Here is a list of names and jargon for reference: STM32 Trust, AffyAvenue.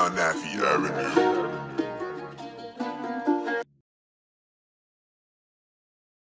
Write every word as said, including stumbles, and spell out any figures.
On AffyAvenue. On AffyAvenue.